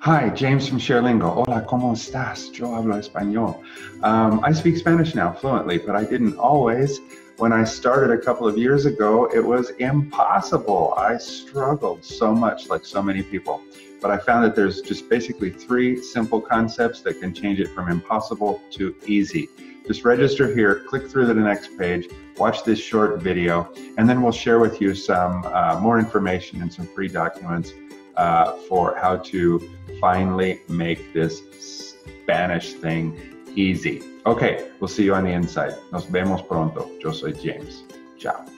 Hi, James from ShareLingo. Hola, ¿cómo estás? Yo hablo español. I speak Spanish now fluently, but I didn't always. When I started a couple of years ago, it was impossible. I struggled so much, like so many people. But I found that there's just basically three simple concepts that can change it from impossible to easy. Just register here, click through to the next page, watch this short video, and then we'll share with you some more information and some free documents for how to finally make this Spanish thing easy. Okay, we'll see you on the inside. Nos vemos pronto. Yo soy James. Ciao.